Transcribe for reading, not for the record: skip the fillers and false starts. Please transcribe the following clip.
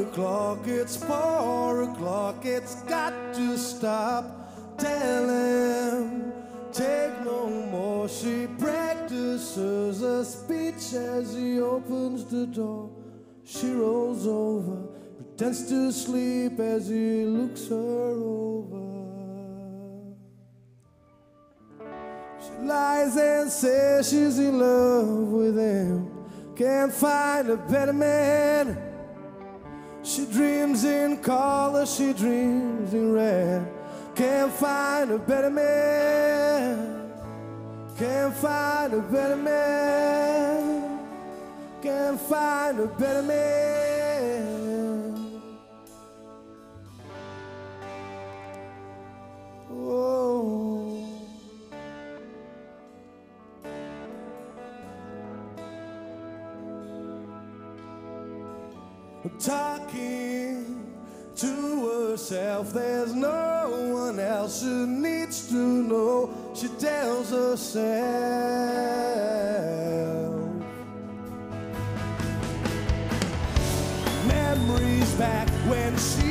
o'clock, it's 4 o'clock, it's got to stop. Tell him, take no more. She practices a speech as he opens the door. She rolls over, pretends to sleep as he looks her over. She lies and says she's in love with him, can't find a better man. She dreams in color, she dreams in red. Can't find a better man. Can't find a better man. Can't find a better man. Oh. Talking to herself, there's no one else who needs to know. She tells herself. Memories back when she